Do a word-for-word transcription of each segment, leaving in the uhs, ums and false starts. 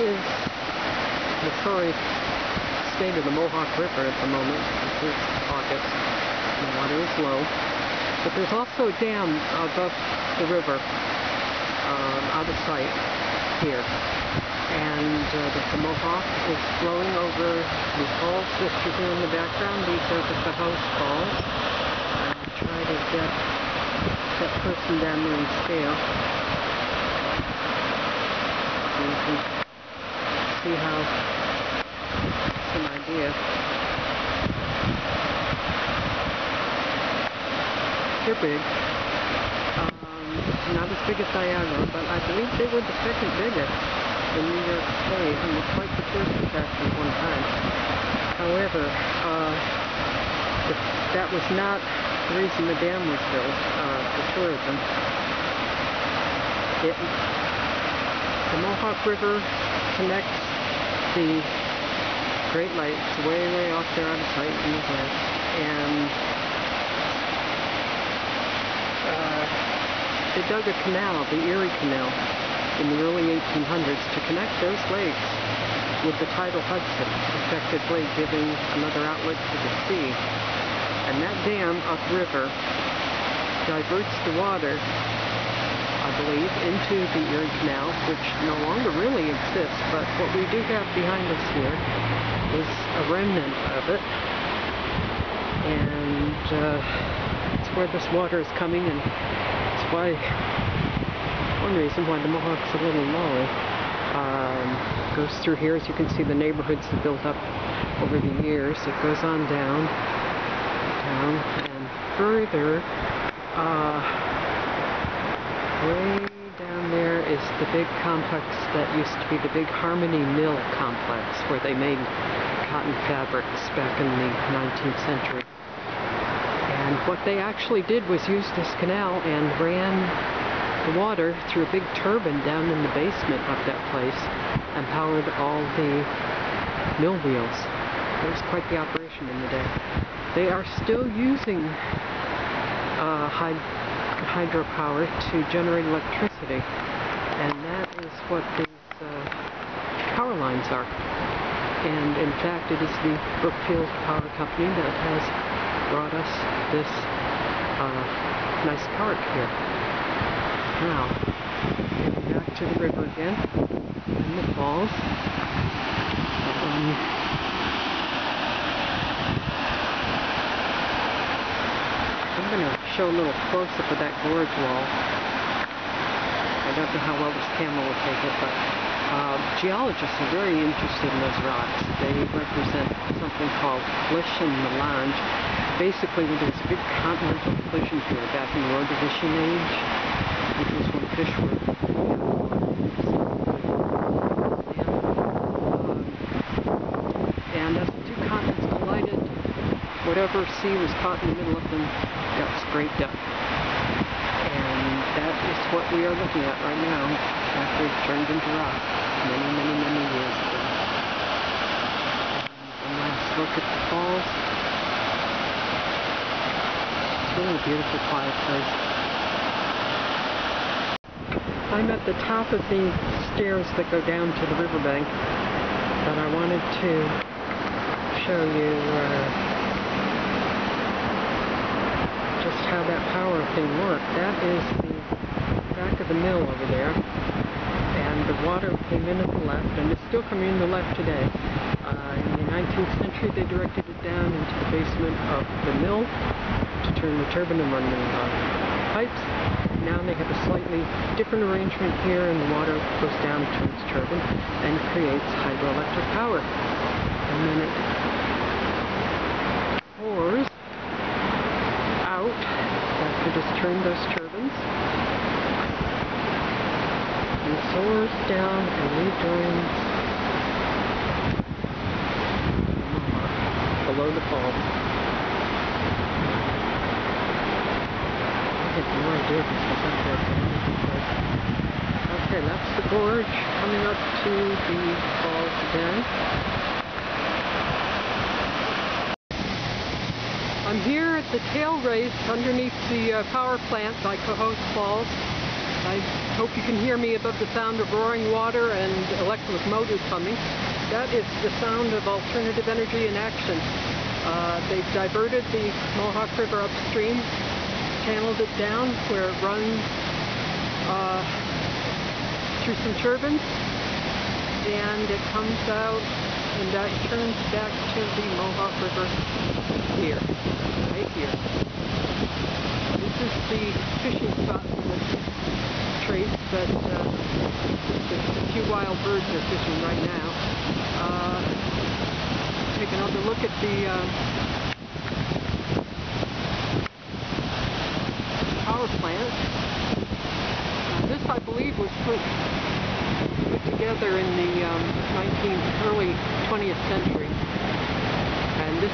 is the sorry state of the Mohawk River at the moment. This is August, the water is low. But there's also a dam above the river, um, out of sight here. And uh, the, the Mohawk is flowing over the falls that you see in the background. These are the Cohoes Falls. I'll try to get that person down there in scale. So you can see how, it's an idea. They're big. Um, not as big as Niagara, but I believe they were the second biggest in New York State, and was quite the tourist attraction at one time. However, uh, if that was not the reason the dam was built, uh, for tourism. It, the Mohawk River connects the Great Lakes way, way off there out of sight in the west, and uh, they dug a canal, the Erie Canal, in the early eighteen hundreds to connect those lakes with the tidal Hudson, effectively giving another outlet to the sea. And that dam upriver diverts the water, I believe, into the Erie Canal, which no longer really exists, but what we do have behind us here is a remnant of it. And uh, it's where this water is coming, and it's why one reason why the Mohawk's a little low. Um, goes through here, as you can see, the neighborhoods have built up over the years. It goes on down, down, and further. Uh, way down there is the big complex that used to be the big Harmony Mill complex, where they made cotton fabrics back in the nineteenth century. And what they actually did was use this canal and ran water through a big turbine down in the basement of that place and powered all the mill wheels. It was quite the operation in the day. They are still using uh, hyd hydropower to generate electricity, and that is what these uh, power lines are. And in fact, it is the Brookfield Power Company that has brought us this uh, nice park here. Now, back to the river again, and the falls. Um, I'm going to show a little close-up of that gorge wall. I don't know how well this camera will take it, but uh, geologists are very interested in those rocks. They represent something called Flischen Melange. Basically, there was a big continental collision here back in the Ordovician age, which was when fish were and, um, and as the two continents collided, whatever sea was caught in the middle of them got scraped up. And that is what we are looking at right now, after it turned into rock many, many, many years ago. And a nice look at the falls. It's really a beautiful, quiet place. I'm at the top of the stairs that go down to the riverbank, but I wanted to show you uh, just how that power thing worked. That is the back of the mill over there, and the water came in at the left, and it's still coming in the left today. Uh, in the nineteenth century, they directed it down into the basement of the mill to turn the turbine and run the uh, pipes. Now they have a slightly different arrangement here, and the water goes down to its turbine and creates hydroelectric power. And then it pours out after just turn those turbines, and soars down and rejoins below the falls. Okay, that's the gorge coming up to the falls again. I'm here at the tail race underneath the uh, power plant by Cohoes Falls. I hope you can hear me above the sound of roaring water and electric motors humming. That is the sound of alternative energy in action. Uh, they've diverted the Mohawk River upstream, channeled it down where it runs uh, through some turbines, and it comes out and that turns back to the Mohawk River here, right here. This is the fishing spot for this trace, but uh, there's a few wild birds are fishing right now. Uh, take another look at the uh, power plant. Uh, this, I believe, was put. together in the um, nineteenth, early twentieth century, and this,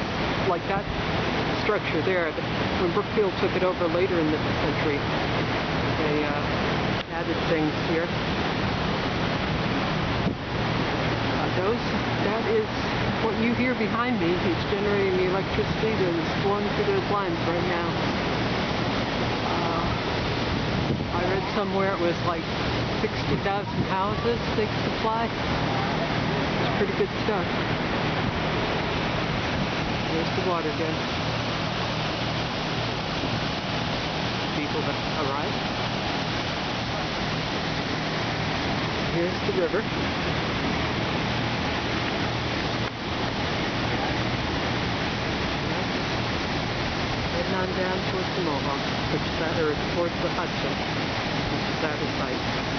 like that structure there, when Brookfield took it over later in the century, they uh, added things here. Uh, those, that is what you hear behind me. It's generating the electricity that is flowing through those lines right now. Uh, I read somewhere it was like sixty thousand houses they supply. It's pretty good stuff. There's the water gun. People that arrive. Here's the river. Heading on down towards the Mohawk, which is that, or towards the Hudson, which is out of sight.